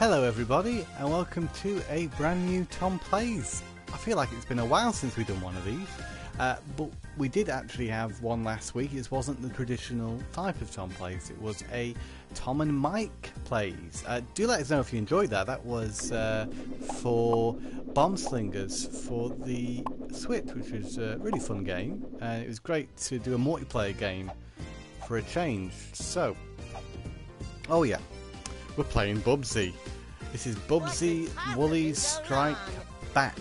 Hello everybody and welcome to a brand new Tom Plays. I feel like it's been a while since we've done one of these, but we did actually have one last week. It wasn't the traditional type of Tom Plays, it was a Tom and Mike Plays. Do let us know if you enjoyed that. That was for Bombslingers for the Switch, which was a really fun game, and it was great to do a multiplayer game for a change. So, oh yeah, we're playing Bubsy. This is Bubsy Woolies Strike Back,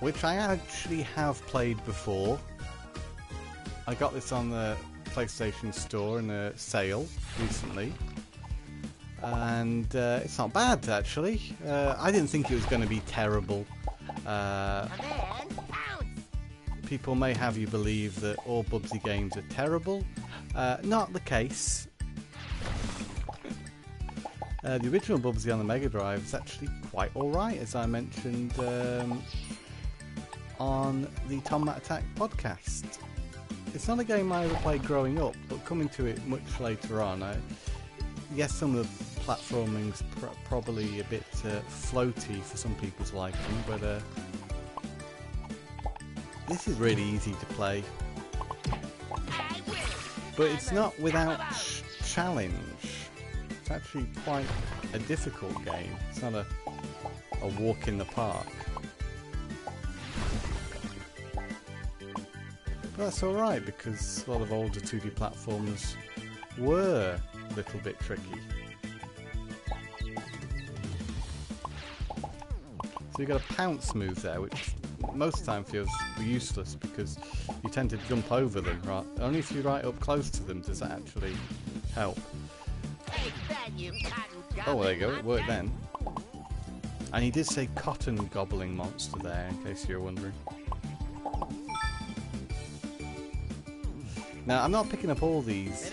which I actually have played before. I got this on the PlayStation Store in a sale recently, and it's not bad actually. I didn't think it was going to be terrible. People may have you believe that all Bubsy games are terrible. Not the case. The original Bubsy on the Mega Drive is actually quite alright, as I mentioned on the Tom Matt Attack podcast. It's not a game I ever played growing up, but coming to it much later on, yes, some of the platforming's probably a bit floaty for some people's liking, but this is really easy to play. But it's not without challenge. It's actually quite a difficult game. It's not a walk in the park. But that's alright, because a lot of older 2D platforms were a little bit tricky. So you've got a pounce move there, which most of the time feels useless because you tend to jump over them, right? Only if you're right up close to them does that actually help. Oh, there you go, it worked then. And he did say cotton gobbling monster there, in case you're wondering. Now, I'm not picking up all these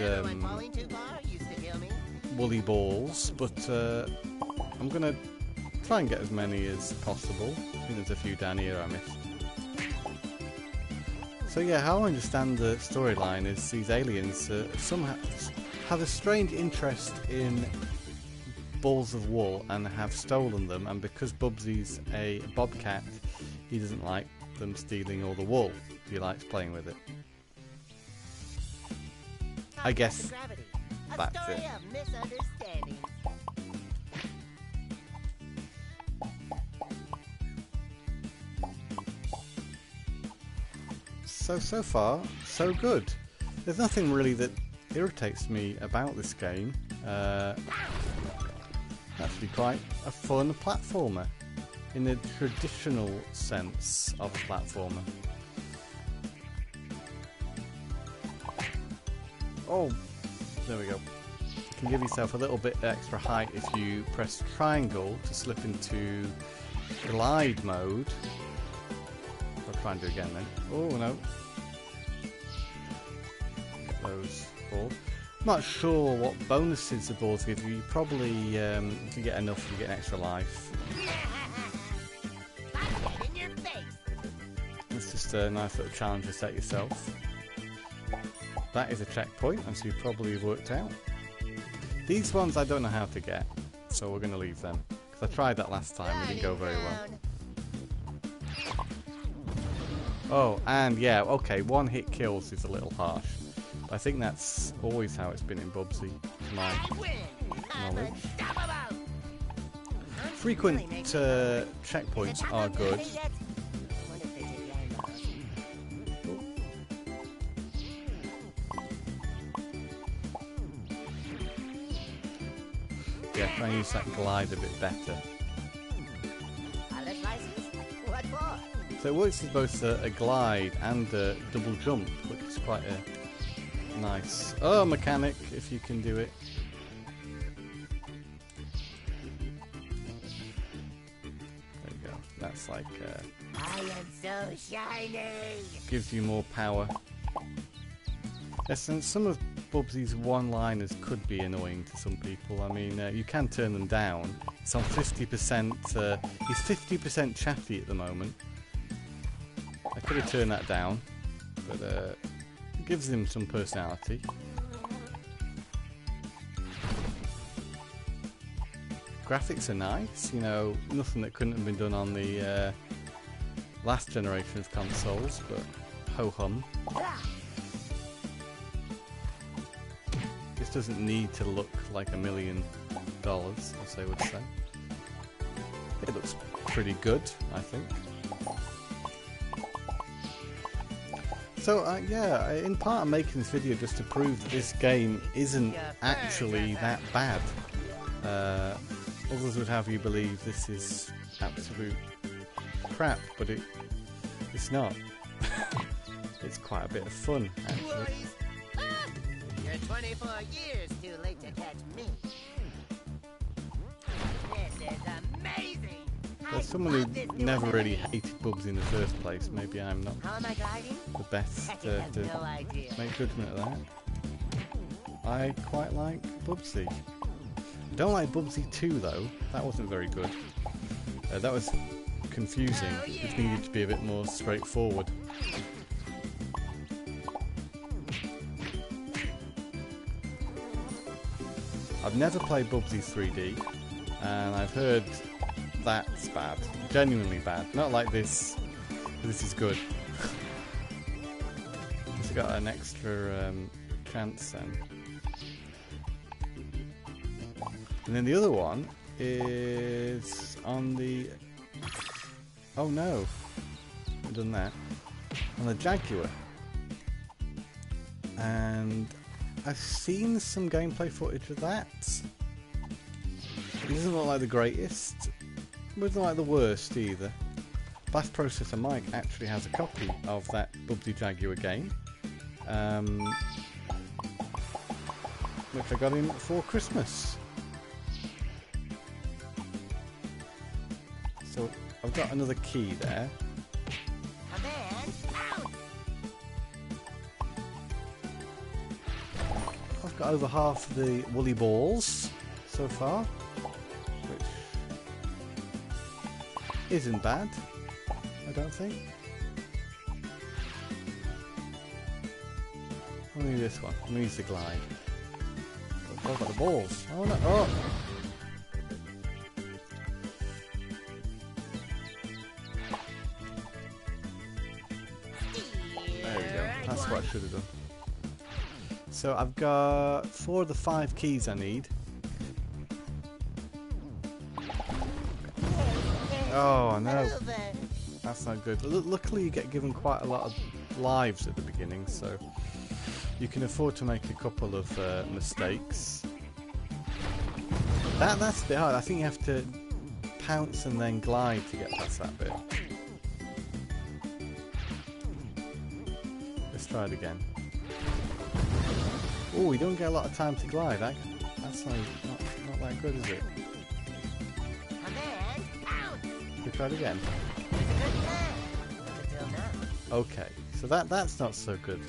woolly balls, but I'm going to try and get as many as possible. I think there's a few down here I missed. So yeah, how I understand the storyline is these aliens somehow have a strange interest in balls of wool and have stolen them, and because Bubsy's a bobcat, he doesn't like them stealing all the wool. He likes playing with it. I guess that's it. So far, so good. There's nothing really that irritates me about this game. Actually quite a fun platformer, in the traditional sense of a platformer. Oh, there we go. You can give yourself a little bit extra height if you press triangle to slip into glide mode. Try and do again then. Oh no. Get those balls. I'm not sure what bonuses the balls give you. You probably, if you get enough, you get an extra life. It's just a nice little challenge to set yourself. That is a checkpoint, and so you probably worked out. These ones I don't know how to get, so we're going to leave them. Because I tried that last time, it didn't go very well. Oh, and yeah, okay, one hit kills is a little harsh. But I think that's always how it's been in Bubsy, to my knowledge. Frequent checkpoints are good. Yeah, try and use that glide a bit better. So it works as both a glide and a double jump, which is quite a nice mechanic if you can do it. There you go. That's like I am so shiny. Gives you more power. Yes, and some of Bubsy's one-liners could be annoying to some people. I mean, you can turn them down. It's on 50%. He's 50% chatty at the moment. I could have turned that down, but it gives him some personality. graphics are nice, you know, nothing that couldn't have been done on the last generation of consoles, but ho-hum. This doesn't need to look like $1 million, as they would say. It looks pretty good, I think. So, yeah, in part I'm making this video just to prove that this game isn't actually that bad. Others would have you believe this is absolute crap, but it's not. It's quite a bit of fun, actually. You're 24 years too late to catch me. This is amazing. There's someone who never really hated Bubsy in the first place. Maybe I'm not the best to make judgment of that. I quite like Bubsy. I don't like Bubsy 2 though. That wasn't very good. That was confusing. It needed to be a bit more straightforward. I've never played Bubsy 3D, and I've heard that's bad. Genuinely bad. Not like this. This is good. It's got an extra chance then. And then the other one is on the... Oh no. I've done that. On the Jaguar. And I've seen some gameplay footage of that. It doesn't look like the greatest. It wasn't like the worst either. Blast Processor Mike actually has a copy of that Bubsy Jaguar game, which I got him for Christmas. So I've got another key there. I've got over half the woolly balls so far. Isn't bad, I don't think. I'm gonna use this one. I'm gonna use the glide. Oh, I've got the balls. Oh no! Oh. There we go. That's what I should have done. So I've got 4 of the 5 keys I need. Oh no, that's not good. Luckily you get given quite a lot of lives at the beginning, so you can afford to make a couple of mistakes. That's a bit hard. I think you have to pounce and then glide to get past that bit. Let's try it again. Oh, we don't get a lot of time to glide. That's not that good, is it? Try it again. Okay, so that's not so good.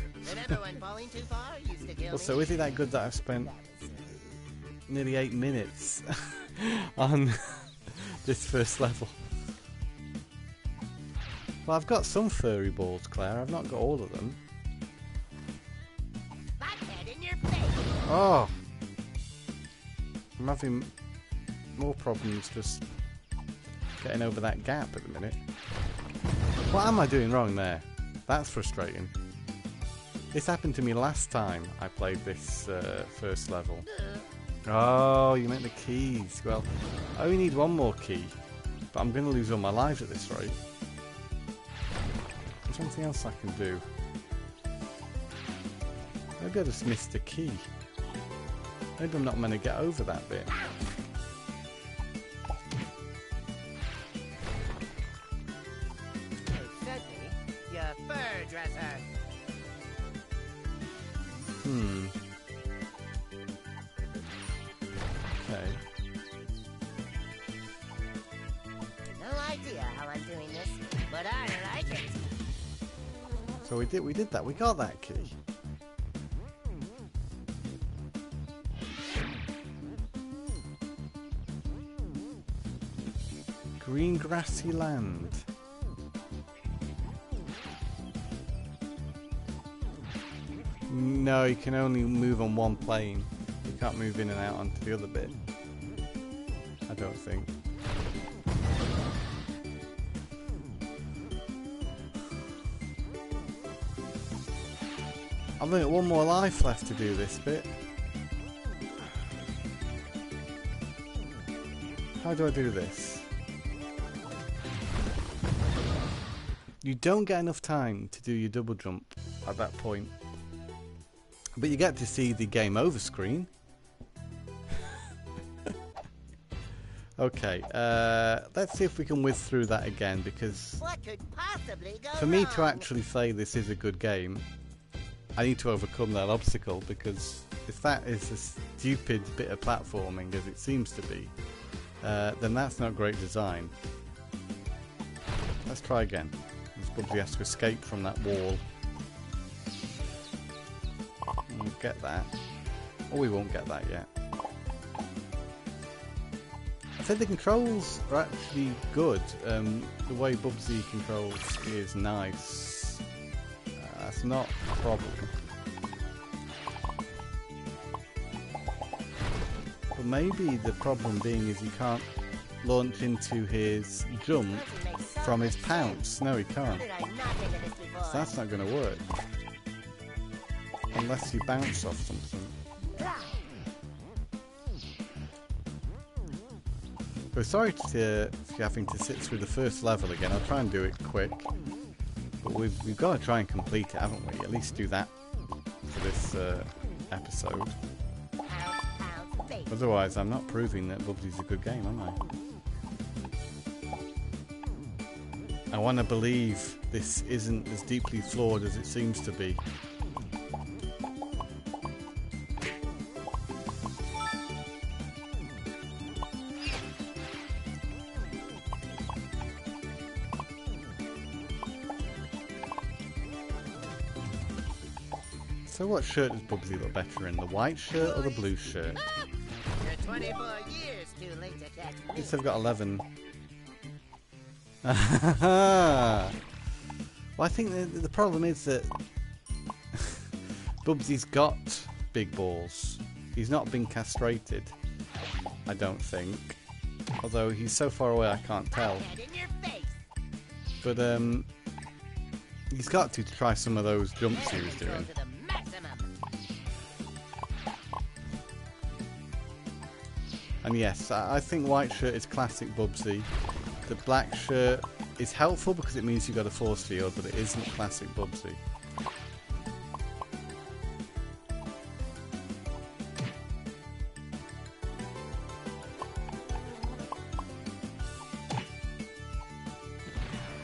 Also, is it that good that I've spent nearly 8 minutes on this first level? Well, I've got some furry balls, Claire. I've not got all of them. Oh, I'm having more problems just getting over that gap at the minute. What am I doing wrong there? That's frustrating. This happened to me last time I played this first level. Oh, you meant the keys. Well, I only need one more key, but I'm going to lose all my lives at this rate. There's something else I can do. Maybe I just missed a key. Maybe I'm not meant to get over that bit. Okay. No idea how I'm doing this, but I like it. So we did that. We got that key. Green grassy land. No, you can only move on one plane. You can't move in and out onto the other bit. I I don't think. I've only got one more life left to do this bit. How do I do this? You don't get enough time to do your double jump at that point. But you get to see the game over screen. Okay, let's see if we can whiz through that again, because what could possibly go for me wrong? To actually say this is a good game, I need to overcome that obstacle, because if that is a stupid bit of platforming, as it seems to be, then that's not great design. Let's try again. This Bubsy has to escape from that wall. We'll get that. Or we won't get that yet. I said the controls are actually good. The way Bubsy controls is nice. That's not a problem. But maybe the problem being is he can't launch into his jump from his pounce. No, he can't. So that's not going to work. Unless you bounce off something. We're sorry for having to sit through the first level again. I'll try and do it quick. But we've got to try and complete it, haven't we? At least do that for this episode. Otherwise, I'm not proving that Bubsy's a good game, am I? I want to believe this isn't as deeply flawed as it seems to be. So what shirt does Bubsy look better in, the white shirt or the blue shirt? You're 24 years too late to catch me. At least I've got 11. Well, I think the problem is that Bubsy's got big balls. He's not been castrated, I don't think. Although he's so far away I can't tell. But he's got to try some of those jumps he was doing. And yes, I think white shirt is classic Bubsy. The black shirt is helpful because it means you've got a force field, but it isn't classic Bubsy.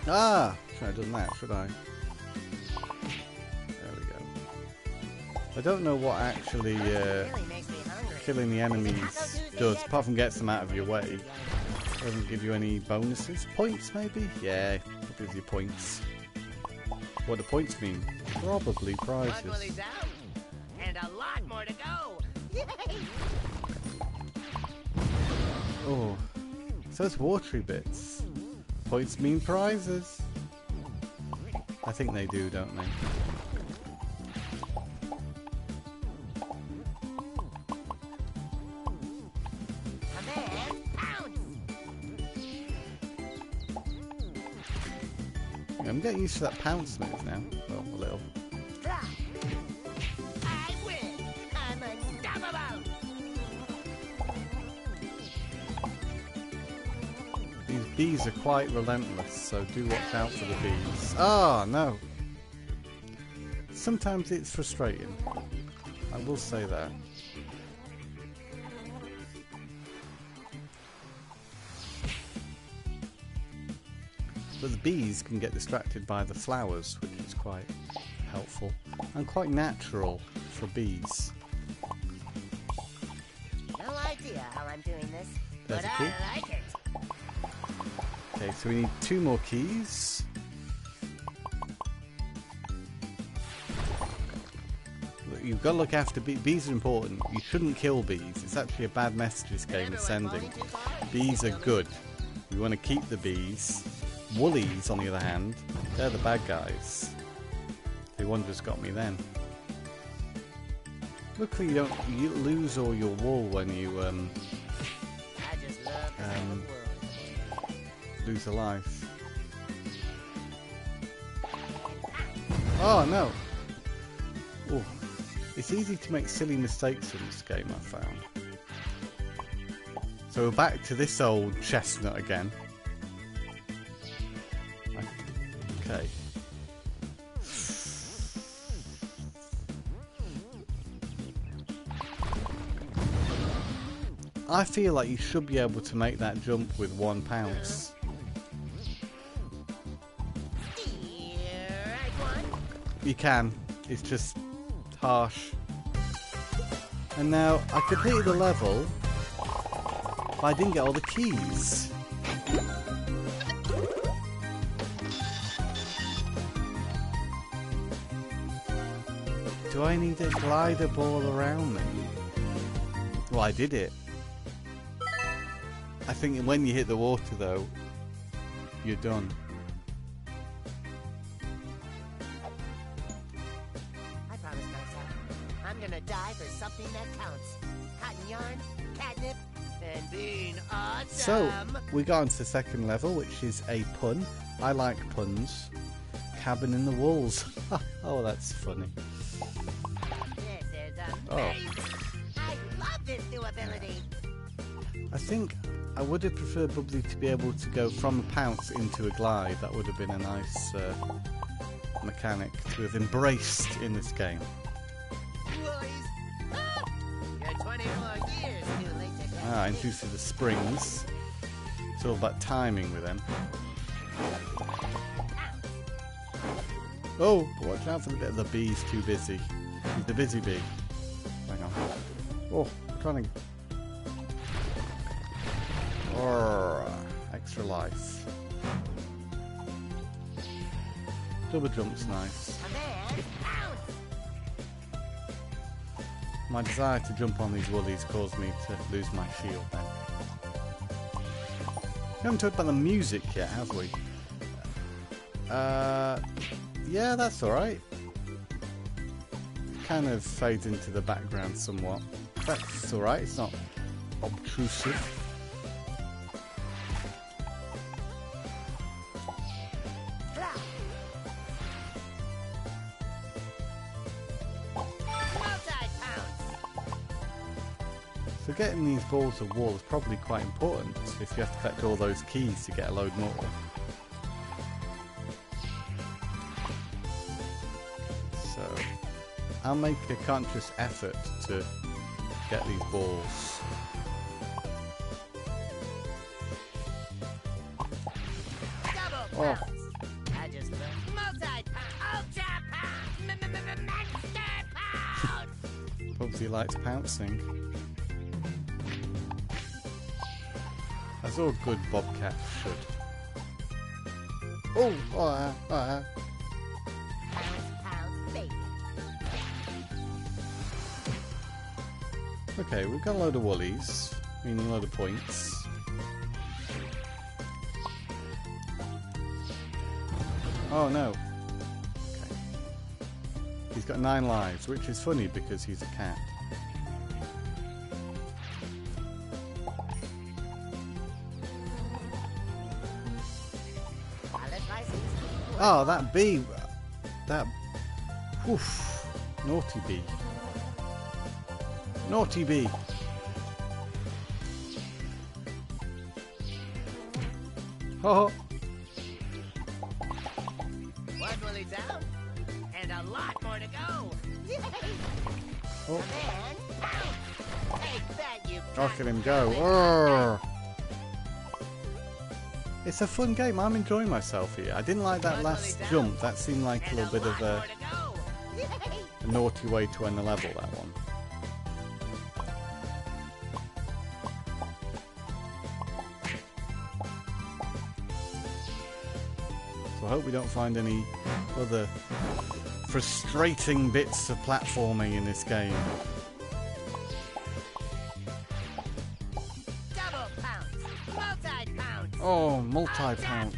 Ah! Should I have done that, should I? There we go. I don't know what actually... killing the enemies does, apart from gets them out of your way. Doesn't give you any bonuses. Points, maybe? Yeah, it gives you points. What do points mean? Probably prizes. One Woolies out, and a lot more to go. Oh, so it's watery bits. Points mean prizes. I think they do, don't they? I'm getting used to that pounce move now. Well, a little. I win. I'm unstoppable. These bees are quite relentless, so do watch out for the bees. Ah, no. Sometimes it's frustrating. I will say that. But the bees can get distracted by the flowers, which is quite helpful and quite natural for bees. No idea how I'm doing this, but I like it. Okay, so we need two more keys. You've got to look after bees. Bees are important. You shouldn't kill bees. It's actually a bad message this game is sending. Bees are good. We want to keep the bees. Woolies, on the other hand, they're the bad guys. They one just got me then. Luckily, you don't lose all your wool when you lose a life. Oh no! Oh, it's easy to make silly mistakes in this game, I found. So we're back to this old chestnut again. Okay. I feel like you should be able to make that jump with one pounce. You can. It's just harsh. And now I completed the level, but I didn't get all the keys. Do I need a glider ball around me? Well, I did it. I think when you hit the water, though, you're done. I promised myself I'm gonna die for something that counts. Cotton yarn, catnip, and being awesome. So we got onto the second level, which is a pun. I like puns. Cabin in the walls. Oh, that's funny. This is amazing. Oh. I love this new ability. I think I would have preferred Bubsy to be able to go from a pounce into a glide. That would have been a nice mechanic to have embraced in this game. Ah, and through the springs. It's all about timing with them. Oh, watch out for the bit of the bee's too busy. He's the busy bee. Hang on. Oh, I'm trying to... extra life. Double jump's nice. My desire to jump on these Woolies caused me to lose my shield then. We haven't talked about the music yet, have we? Yeah, that's alright. Kind of fades into the background somewhat. That's alright, it's not obtrusive. So getting these balls of wool is probably quite important if you have to collect all those keys to get a load more. So I'll make a conscious effort to get these balls. Oh. Bubsy likes pouncing. As all good bobcats should. Oh, okay, we've got a load of Woolies, meaning a load of points. Oh no. Okay. He's got 9 lives, which is funny because he's a cat. Oh, that bee, that, oof, naughty bee. Naughty bee. Oh. One Willy down, and a lot more to go. Oh. Look at him go. Oh. It's a fun game, I'm enjoying myself here. I didn't like that last jump, that seemed like a little bit of a naughty way to end the level, that one. So I hope we don't find any other frustrating bits of platforming in this game. Oh, multi-pounce.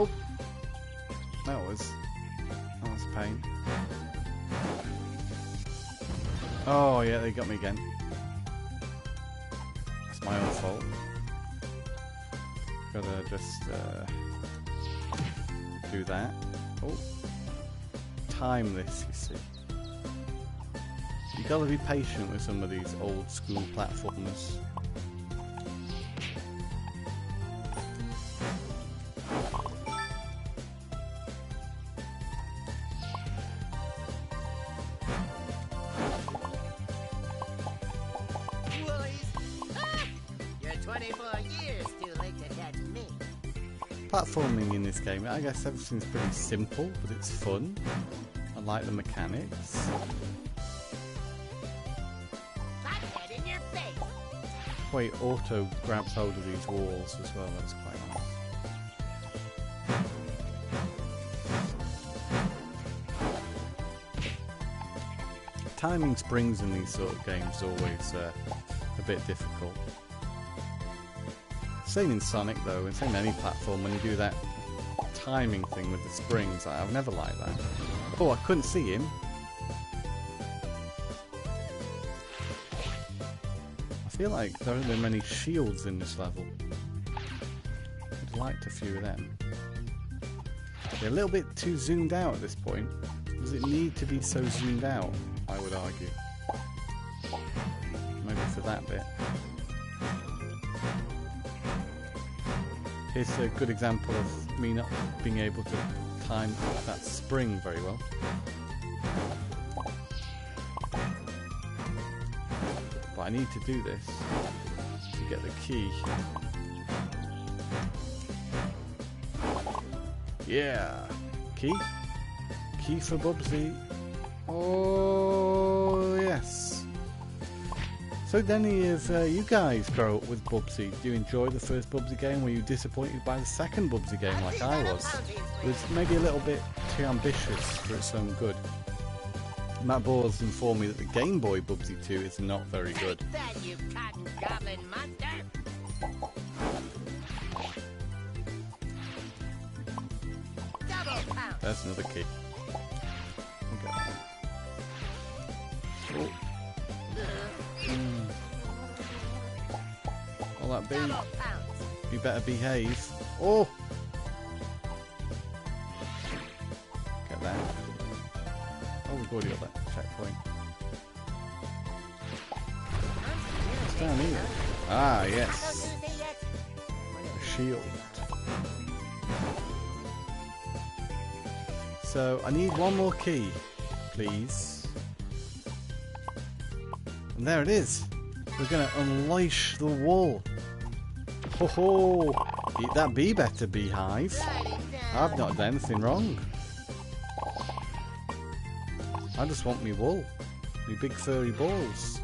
Oh! That was a pain. Oh yeah, they got me again. That's my own fault. Gotta just do that. Oh, time this, you see. You gotta be patient with some of these old school platformers. Platforming in this game, I guess everything's pretty simple, but it's fun. I like the mechanics. Wait, auto grabs hold of these walls as well, that's quite nice. Timing springs in these sort of games is always a bit difficult. Same in Sonic though, and same in any platform when you do that timing thing with the springs. I've never liked that. Oh, I couldn't see him. I feel like there aren't that many shields in this level. I'd liked a few of them. They're a little bit too zoomed out at this point. Does it need to be so zoomed out? I would argue. Maybe for that bit. It's a good example of me not being able to time that spring very well. But I need to do this to get the key. Yeah! Key? Key for Bubsy. Oh, yes! So Denny, if you guys grow up with Bubsy, do you enjoy the first Bubsy game? Were you disappointed by the second Bubsy game like I was? It was maybe a little bit too ambitious for its own good. Matt Bores informed me that the Game Boy Bubsy 2 is not very good. That's another key. Okay. That be. You better behave. Oh! Get that. Oh, we've already got that checkpoint. It's down here. Ah, yes. A shield. So, I need one more key, please. And there it is. We're going to unleash the wall. Ho ho! Eat that bee better, beehive. I've not done anything wrong. I just want me wool. Me big furry balls.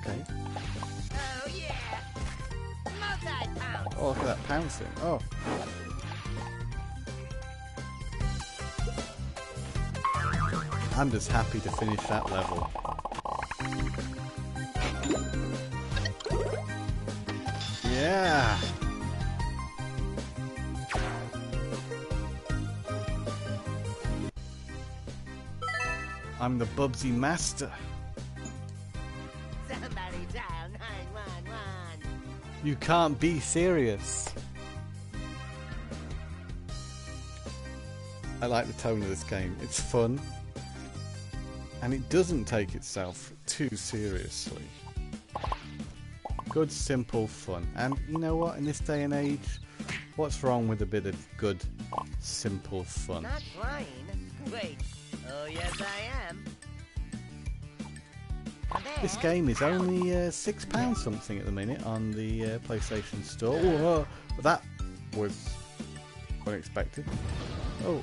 Okay. Oh yeah. Oh, look at that pouncing. Oh. I'm just happy to finish that level. Yeah! I'm the Bubsy Master! Somebody dial 911! You can't be serious! I like the tone of this game, it's fun. And it doesn't take itself too seriously. Good, simple fun. And you know what, in this day and age, what's wrong with a bit of good, simple fun? Not flying. Wait. Oh, yes, I am. This game is only £6 something at the minute on the PlayStation Store. Whoa, that was unexpected. Oh.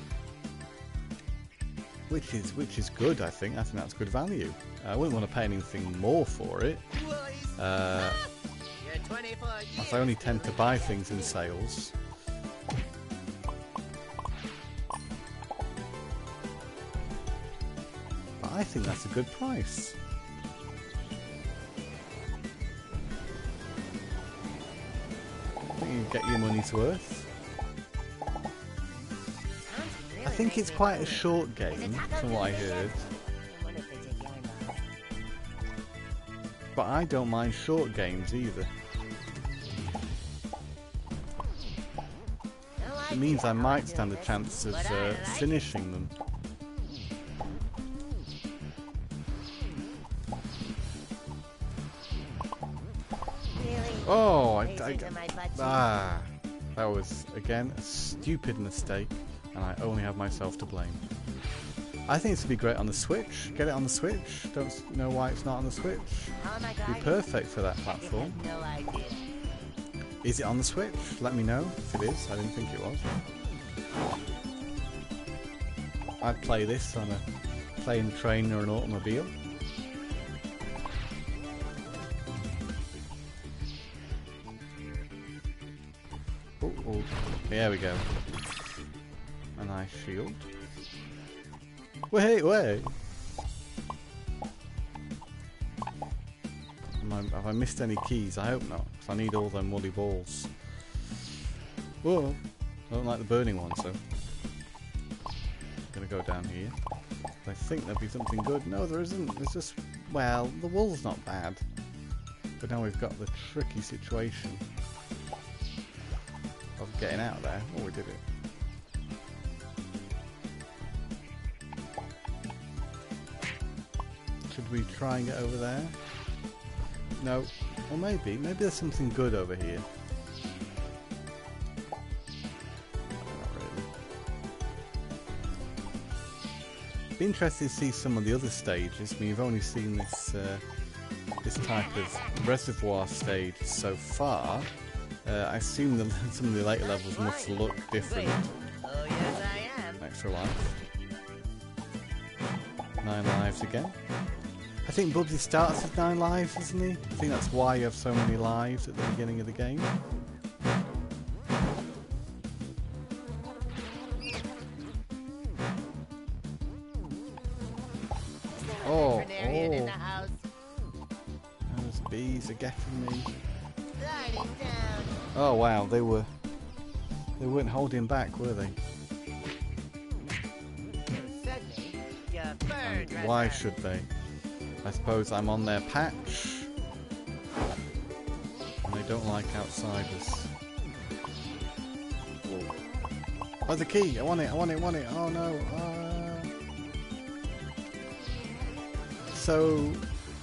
Which is good, I think. I think that's good value. I wouldn't want to pay anything more for it. I only tend to buy things in sales. But I think that's a good price. you get your money's worth. I think it's quite a short game, from what I heard. But I don't mind short games either. It means I might stand a chance of finishing them. Oh, that was, again, a stupid mistake, and I only have myself to blame. I think this would be great on the Switch. Get it on the Switch. Don't know why it's not on the Switch. It would be perfect for that platform. Is it on the Switch? Let me know if it is. I didn't think it was. I'd play this on a plane, train, or an automobile. There we go. A nice shield. Wait, wait! Have I missed any keys? I hope not, because I need all them woolly balls. Whoa! I don't like the burning one, so... I'm gonna go down here. I think there'll be something good. No, there isn't. There's just... well, the wool's not bad. But now we've got the tricky situation of getting out of there. Oh, we did it. Should we try and get over there? No. Or maybe. Maybe there's something good over here. Not really. Be interested to see some of the other stages. I mean, you've only seen this, this type of reservoir stage so far. I assume that some of the later levels must look different. Oh, yes, I am. Extra life. 9 lives again. I think Bubsy starts with 9 lives, doesn't he? I think that's why you have so many lives at the beginning of the game. Oh, oh. Those bees are getting me. Oh wow, they weren't holding back, were they? And why should they? I suppose I'm on their patch, and they don't like outsiders. Oh, the key! I want it! I want it! I want it! Oh no! So,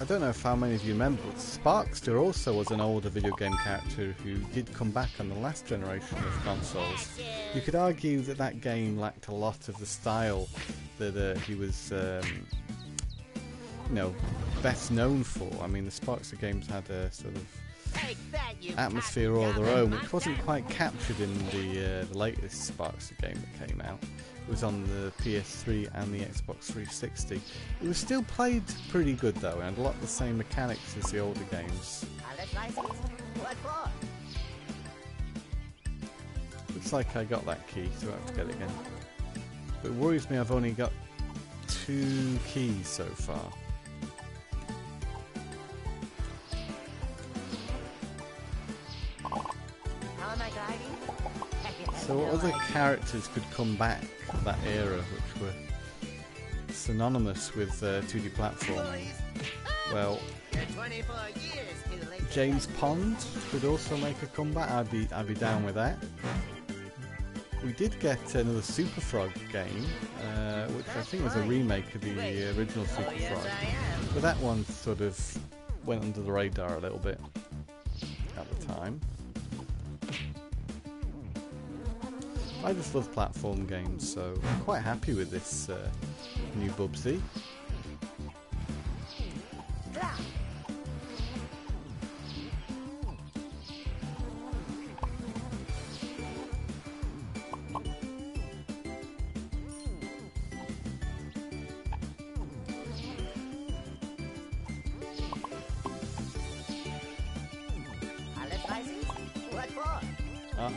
I don't know if how many of you remember, but Sparkster also was an older video game character who did come back on the last generation of consoles. You could argue that that game lacked a lot of the style that he was, you know, best known for. I mean, the Sparkster games had a sort of atmosphere all their own, which wasn't quite captured in the latest Sparkster game that came out. It was on the PS3 and the Xbox 360. It was still played pretty good though, and a lot of the same mechanics as the older games. Looks like I got that key, so I have to get it again. But it worries me I've only got 2 keys so far. So other characters could come back from that era, which were synonymous with 2D platforming. Well, James Pond could also make a comeback. I'd be down with that. We did get another Super Frog game, which I think was a remake of the original Super Frog, but that one sort of went under the radar a little bit at the time. I just love platform games, so I'm quite happy with this new Bubsy.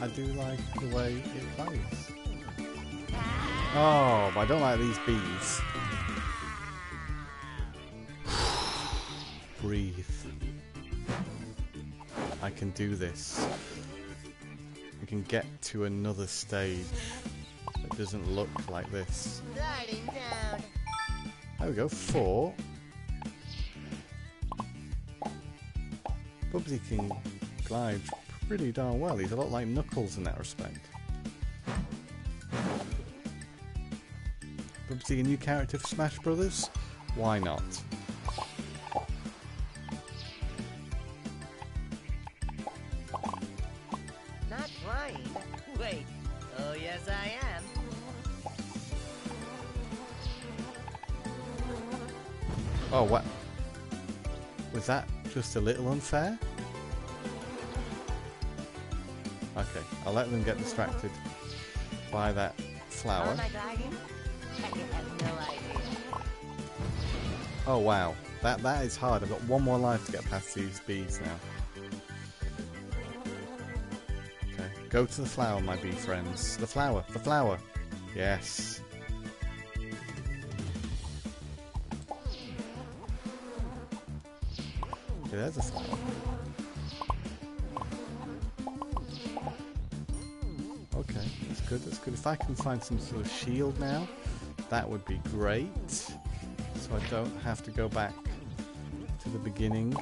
I do like the way it plays. Oh, but I don't like these bees. Breathe. I can do this. can get to another stage that doesn't look like this. There we go, 4. Bubsy can glide pretty darn well. He's a lot like Knuckles in that respect. Bubsy, a new character for Smash Brothers? Why not? Oh, what? Was that just a little unfair? Okay, I'll let them get distracted by that flower. Oh wow, that is hard. I've got one more life to get past these bees now. Okay, go to the flower, my bee friends. The flower, yes. Okay, there's a flower. Okay, that's good, that's good. If I can find some sort of shield now, that would be great. So I don't have to go back to the beginning.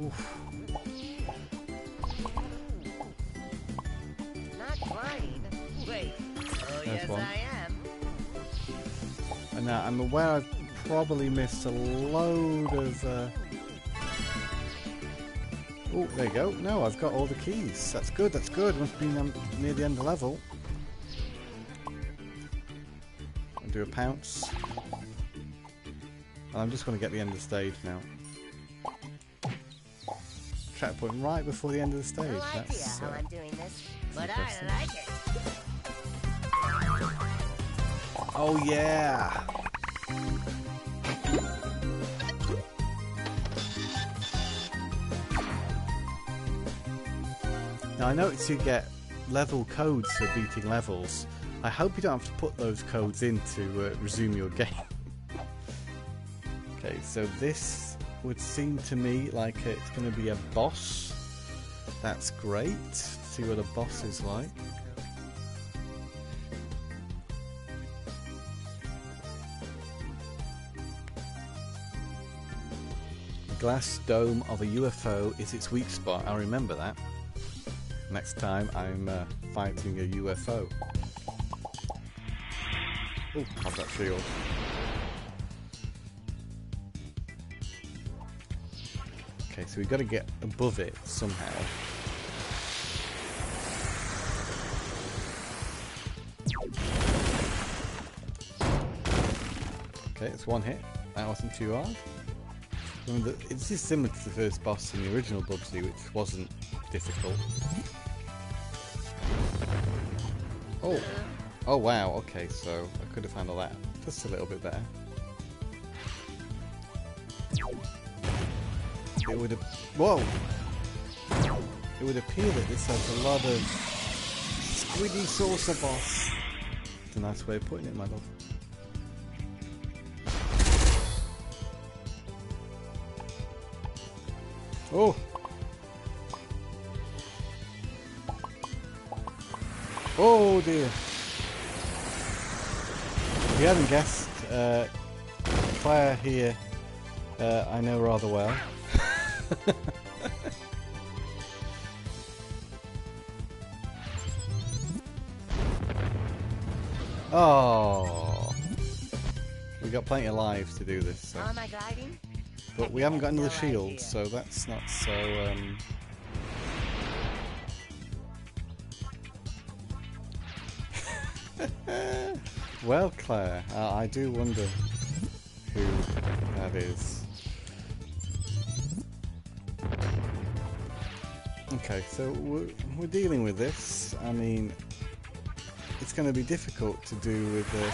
Oof. Not mine. Wait. Oh, yes, I am. And now I'm aware I've probably missed a load of... Oh, there you go. No, I've got all the keys. That's good, that's good. Must have been near the end of level. I'll do a pounce. And I'm just going to get the end of the stage now. Checkpoint right before the end of the stage. No idea how I'm doing this, but I like it. Oh yeah! Now I noticed you get level codes for beating levels. I hope you don't have to put those codes in to resume your game. Okay, so this would seem to me like it's going to be a boss. That's great. Let's see what a boss is like. The glass dome of a UFO is its weak spot. I remember that. Next time I'm fighting a UFO. Oh, have that shield. Okay, so we've got to get above it somehow. Okay, it's one hit. That wasn't too hard. I mean, this is similar to the first boss in the original Bubsy, which wasn't difficult. Oh. Oh wow, okay, so I could have handled that just a little bit better. It would have... Whoa! It would appear that this has a lot of squiddy saucer boss. It's a nice way of putting it, my love. Oh! Oh dear! If you haven't guessed, fire here I know rather well. Oh, we've got plenty of lives to do this. So. Am I gliding? But we haven't got another shield, so that's not so. Well, Claire, I do wonder who that is. Okay, so we're dealing with this. I mean, it's going to be difficult to do with the...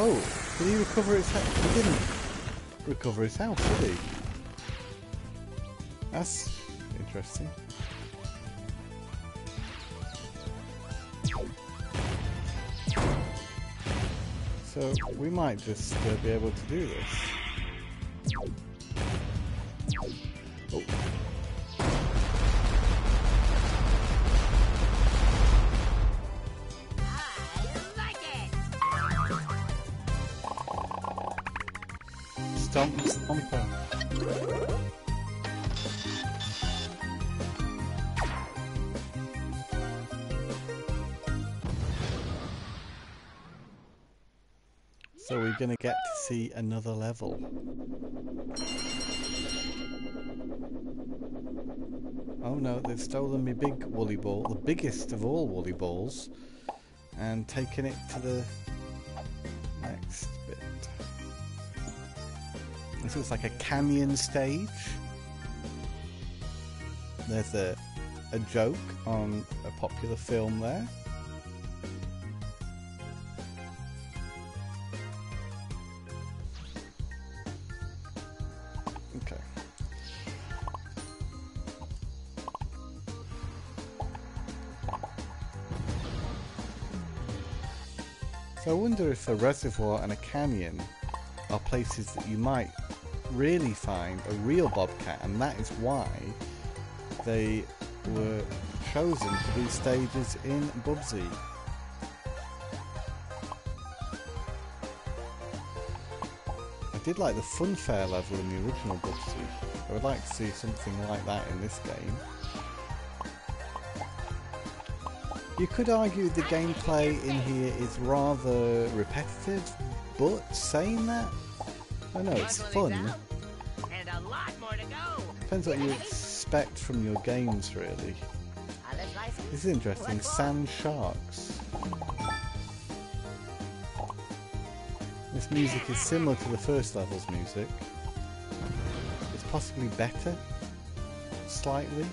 Oh, did he recover his health? He didn't recover his health, did he? That's interesting. So we might just be able to do this. Oh. Stomp Stomper. So we're going to get to see another level. Oh no, they've stolen me big woolly ball, the biggest of all woolly balls, and taken it to the next bit. This looks like a canyon stage. There's a joke on a popular film there. I wonder if a reservoir and a canyon are places that you might really find a real bobcat, and that is why they were chosen to be stages in Bubsy. I did like the funfair level in the original Bubsy. I would like to see something like that in this game. You could argue the gameplay in here is rather repetitive, but saying that, I don't know, it's fun. And a lot more to go. Depends what you expect from your games, really. This is interesting. Sand sharks. This music is similar to the first level's music. It's possibly better, slightly.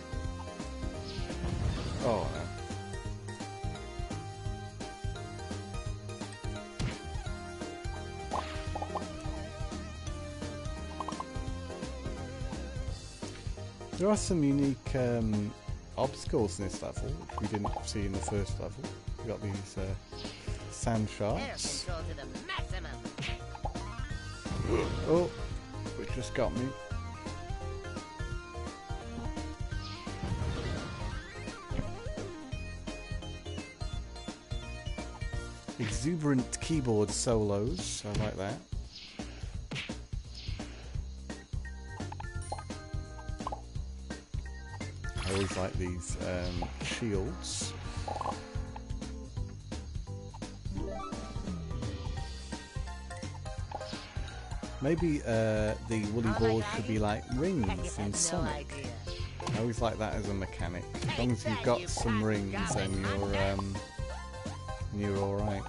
Oh. There are some unique obstacles in this level, which we didn't see in the first level. We've got these sand sharks. Oh, it just got me. Exuberant keyboard solos, I like that. I always like these shields. Maybe the woolly balls should be like rings in Sonic. I always like that as a mechanic. As long as you've got some rings, then you're all right.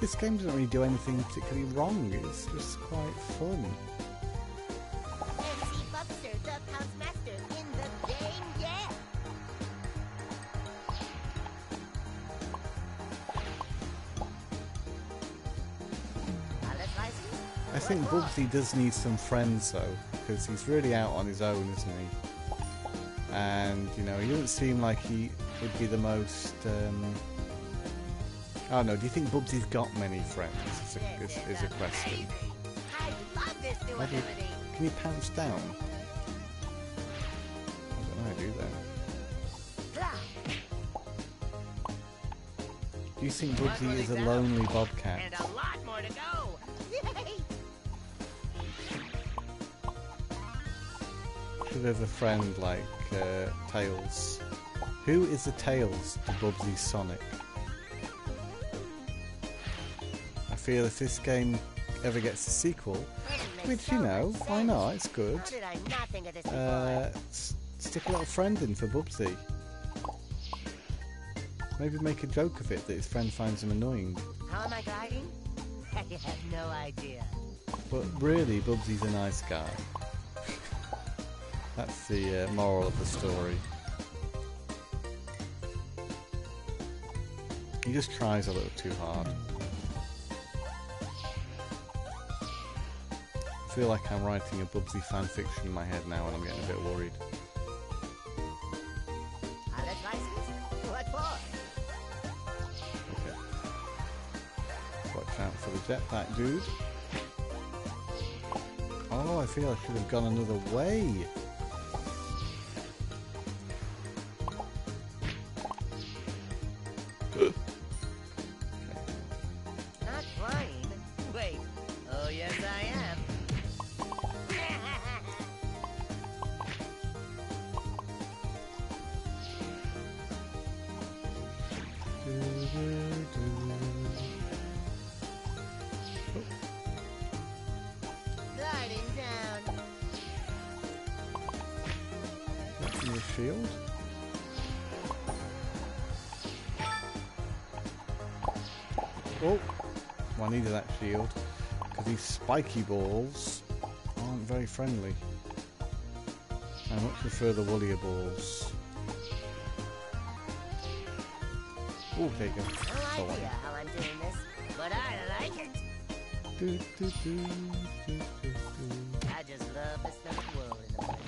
This game doesn't really do anything particularly wrong, it's just quite fun. I think Bubsy does need some friends though, because he's really out on his own, isn't he? And, you know, he doesn't seem like he would be the most... Oh no, do you think Bubsy's got many friends? Is a question. I love this new ability. Can you pounce down? I don't know how to do that. Do you think Bubsy is a lonely bobcat? And a lot more to go. Should have a friend like Tails. Who is the Tails to Bubsy Sonic? I feel if this game ever gets a sequel, which, you know, why not, it's good, stick a little friend in for Bubsy. Maybe make a joke of it that his friend finds him annoying. How am I gliding? You have no idea. But really, Bubsy's a nice guy. That's the moral of the story. He just tries a little too hard. I feel like I'm writing a Bubsy fanfiction in my head now and I'm getting a bit worried. What for? Okay. Watch out for the jetpack dude. Oh Oh, I feel I should have gone another way. Shield, because these spiky balls aren't very friendly. I much prefer the woollier balls. Oh, there you go. No idea how I'm doing this, but I like it. Do, do, do, do, do, do. I just love the stuff world in the morning.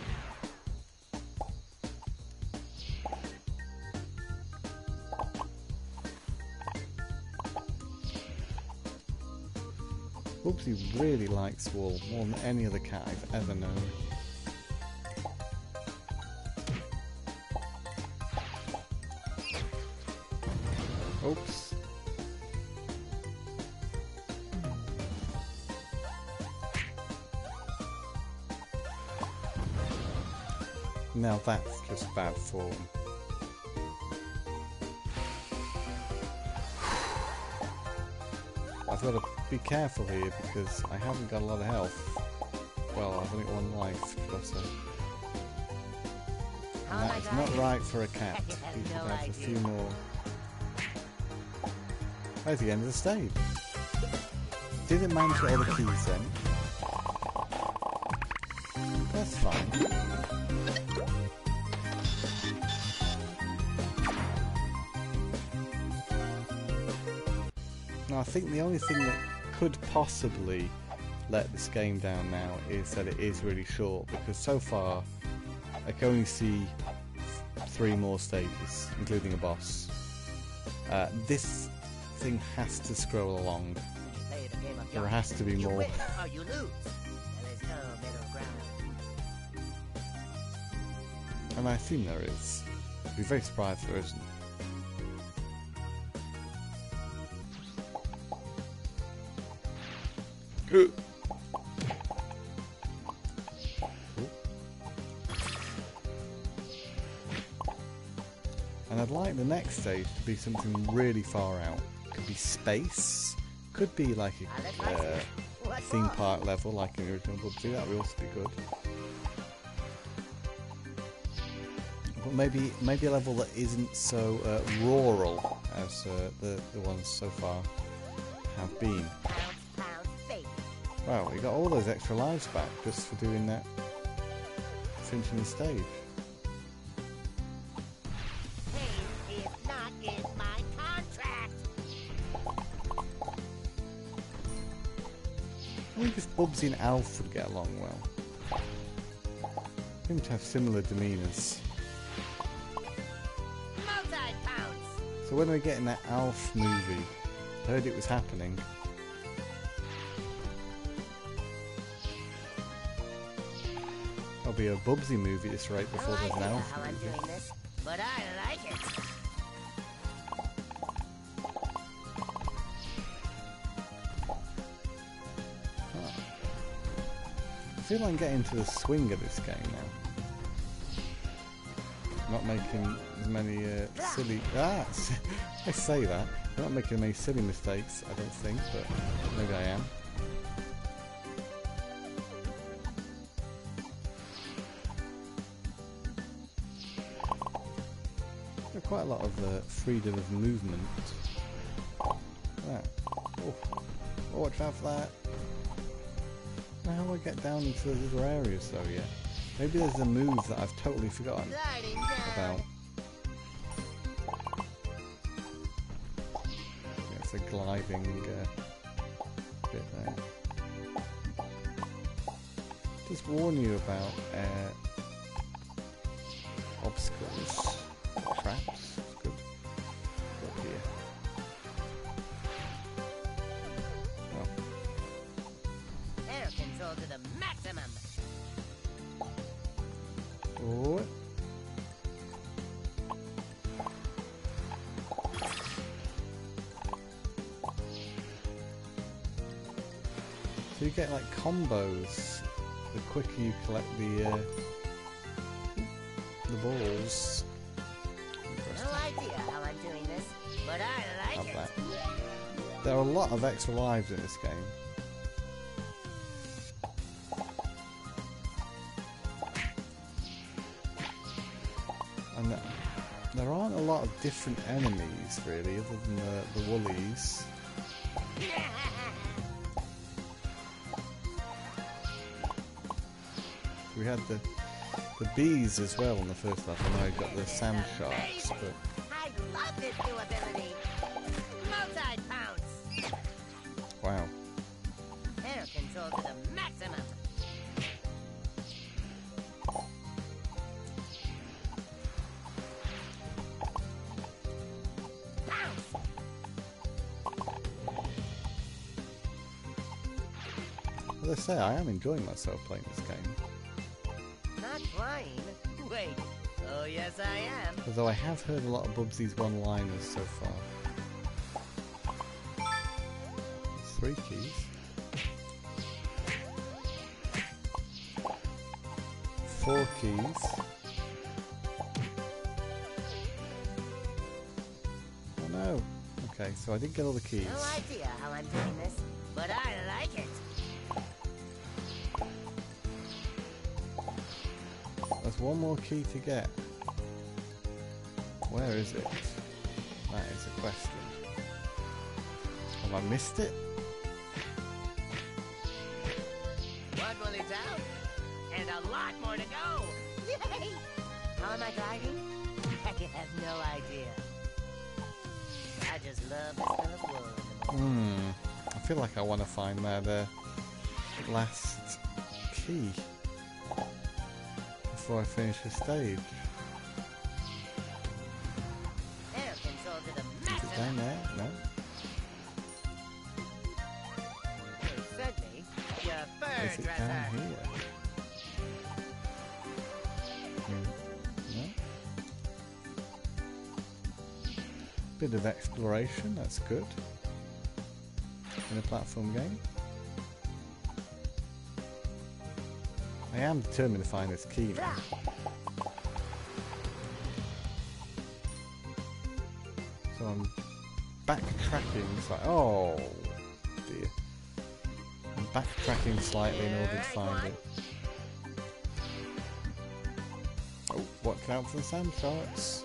Bubsy really likes wool, more than any other cat I've ever known. Oops. Now that's just bad form. I've got a be careful here because I haven't got a lot of health. Well, I've only got one life, should I say. And that's not right for a cat. You should have a few more. That's the end of the stage. Didn't manage to get all the keys then. That's fine. I think the only thing that could possibly let this game down now is that it is really short, because so far I can only see 3 more stages, including a boss. This thing has to scroll along. There has to be more. And I assume there is. I'd be very surprised if there isn't. Ooh. And I'd like the next stage to be something really far out. Could be space, could be like a theme park level like in the original Bubsy, that would also be good. But maybe a level that isn't so rural as the ones so far have been. Wow, we got all those extra lives back just for doing that, finishing the stage. This is not in my contract. I think if Bubsy and Alf would get along well. They seem to have similar demeanours. So when we were getting that Alf movie, I heard it was happening. Be a Bubsy movie at this rate before there's an Alf movie. I'm doing this, but I like it. Oh. I feel I'm getting to the swing of this game now. Not making as many silly. Ah, I say that. I'm not making any silly mistakes, I don't think, but maybe I am. Quite a lot of freedom of movement. That. Oh. Oh, watch out for that. I don't know how I get down into the other areas though yet. Maybe there's a move that I've totally forgotten about. It's a gliding bit there. Just warn you about obstacles. Traps, that's good. Up here. Oh. Air control to the maximum. go. So you get like combos the quicker you collect the balls. No idea how I'm doing this, but I like it. There are a lot of extra lives in this game. And there aren't a lot of different enemies really, other than the Woolies. We had the bees as well on the first level. Now we've got the sand sharks, but I love this new ability. Multi-pounce. Wow. Air control to the maximum. Pounce. As I say, I am enjoying myself playing this game. Flying? Wait, oh yes I am. Although I have heard a lot of Bubsy's one-liners so far. Three keys. Four keys. Oh no. Okay, so I didn't get all the keys. No idea how I'm doing this, but I like it. One more key to get. Where is it? That is a question. Have I missed it? One Woolie's out, and a lot more to go. Yay! How am I gliding? I have no idea. I just love the smell of wool. I feel like I want to find that last key before I finish the stage. Is it down there? No? Is it down here? No? Bit of exploration, that's good. In a platform game. I am determined to find this key now. So I'm backtracking slightly. Oh dear. I'm backtracking slightly in order to find it. Oh, watch out for the sand sharks.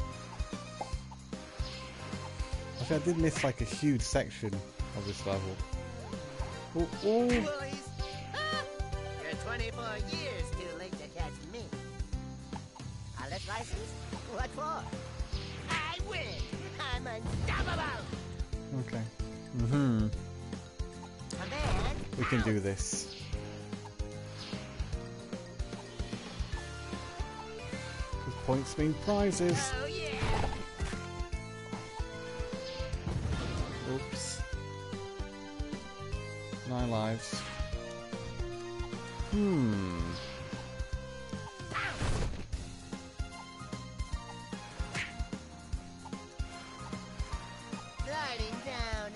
I think I did miss like a huge section of this level. Oh, oh. 24 years too late to catch me. Pilot's license? What for? I win! I'm unstoppable! Okay. We can do this. Because points mean prizes. Oh yeah! Oops. 9 lives. Gliding down.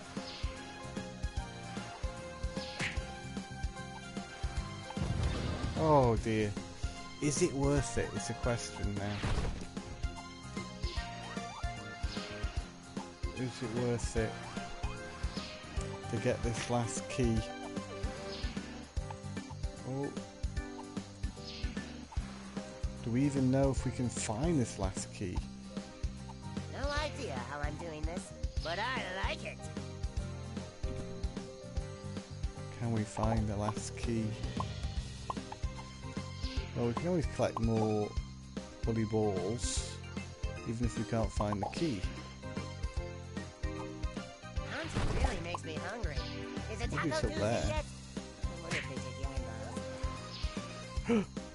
Oh dear. Is it worth it? It's a question now. Is it worth it to get this last key? Do we even know if we can find this last key? No idea how I'm doing this, but I like it. Can we find the last key? Well, we can always collect more bloody balls, even if we can't find the key. Hunting really makes me hungry. Is it Taco Tuesday yet?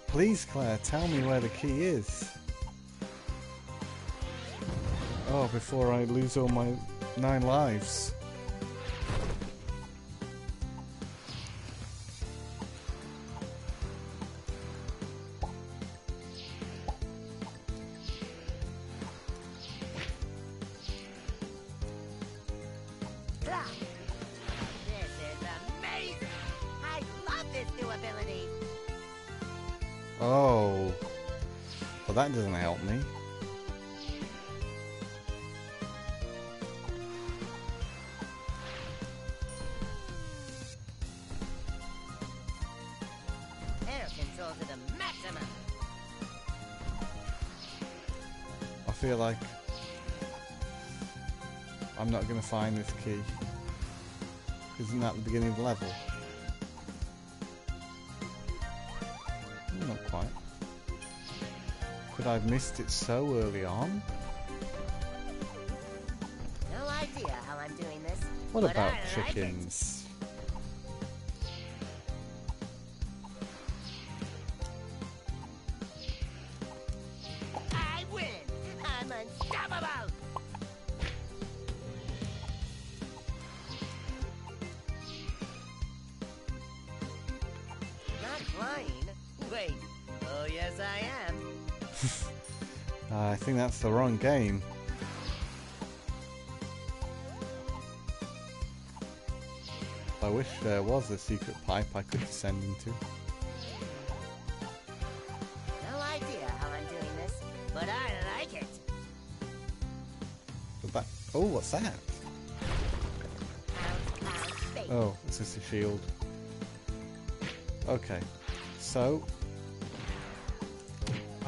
Please, Claire, tell me where the key is. Oh, before I lose all my 9 lives. Well, that doesn't help me. I feel like I'm not going to find this key. Isn't that the beginning of the level? Not quite. Could I have missed it so early on? No idea how I'm doing this. What about chickens? That's the wrong game. I wish there was a secret pipe I could descend into. No idea how I'm doing this, but I like it. But that, oh, what's that? Oh, it's just a shield. Okay, so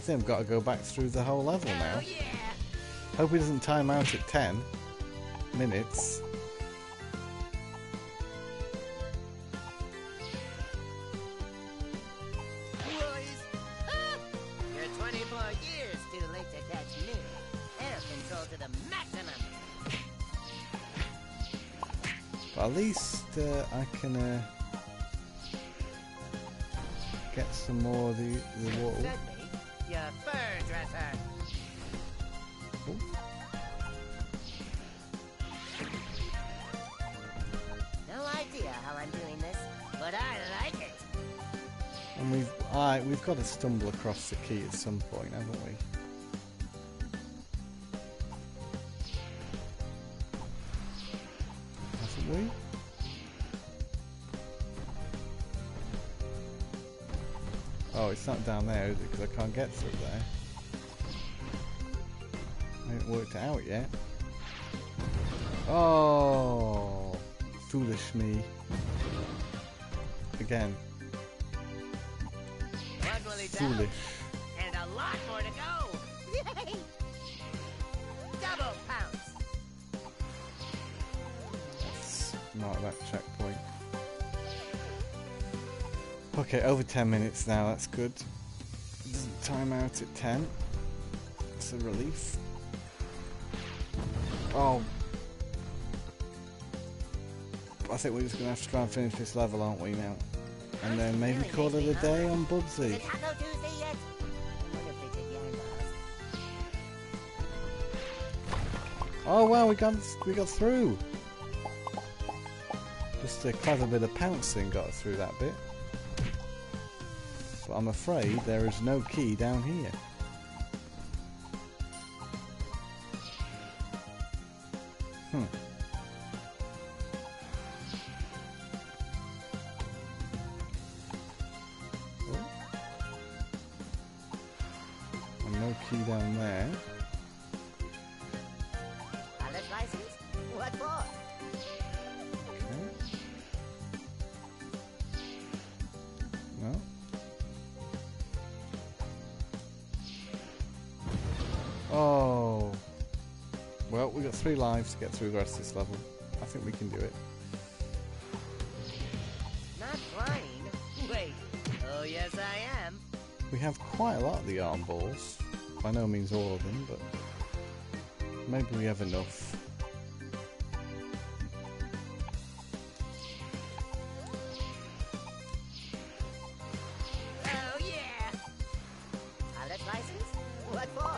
I've got to go back through the whole level now. Yeah. Hope he doesn't time out at 10 minutes. You're 24 years too late to catch me. Air control to the maximum. But at least I can get some more of the water. Your fur dresser. Ooh. No idea how I'm doing this, but I like it. And we've got to stumble across the key at some point, haven't we? Oh, it's not down there, is it? Because I can't get through there. I haven't worked it out yet. Oh, foolish me. Again. Foolish. And a lot more to go. Yay! Double pounce. Let's mark that checkpoint. Okay, over 10 minutes now, that's good. It doesn't time out at 10. It's a relief. Oh. I think we're just going to have to try and finish this level, aren't we, now? And then maybe call it a day on Bubsy. Oh wow, we got through! Just a clever bit of pouncing got us through that bit. But I'm afraid there is no key down here. Oh. And no key down there. What for? Oh, well, we've got 3 lives to get through the rest of this level. I think we can do it. Not flying. Wait. Oh, yes, I am. We have quite a lot of the arm balls. By no means all of them, but maybe we have enough. Oh, yeah. Pilot license? What for?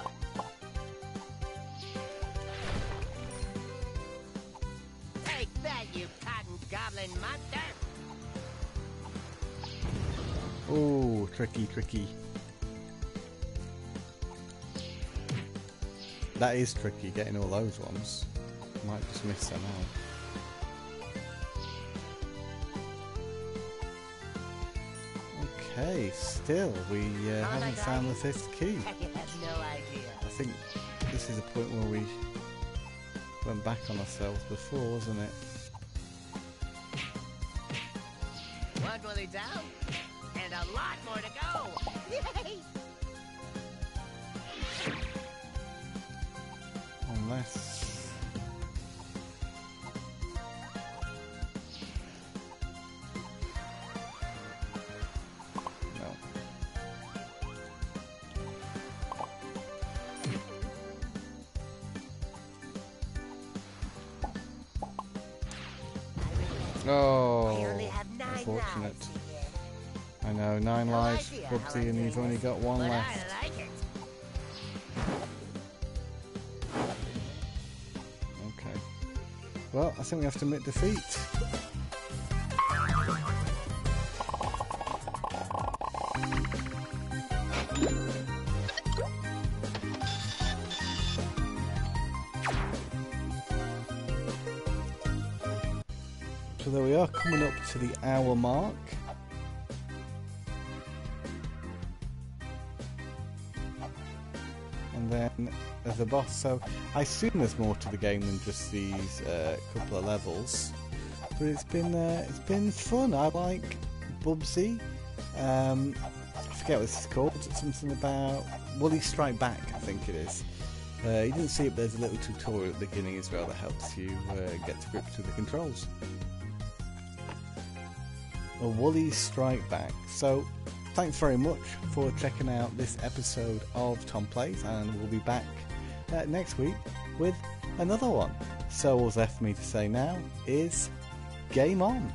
Oh, tricky. That is tricky, getting all those ones. Might just miss them out. Okay, still, we haven't found the 5th key. this is the point where we went back on ourselves before, wasn't it? One Willie down, and a lot more to go! Yay! Unless... no. Oh, unfortunate. I know, 9 lives, Bubsy, and you've only got 1 left. Well, I think we have to admit defeat. So there we are, coming up to the hour mark. And then the boss, so I assume there's more to the game than just these couple of levels, but it's been fun. I like Bubsy. I forget what this is called. It's something about Woolies Strike Back, I think it is. You didn't see it, but there's a little tutorial at the beginning as well that helps you get to grips with the controls. A Woolies Strike Back. So thanks very much for checking out this episode of Tom Plays, and we'll be back next week with another one. So all that's left for me to say now is game on.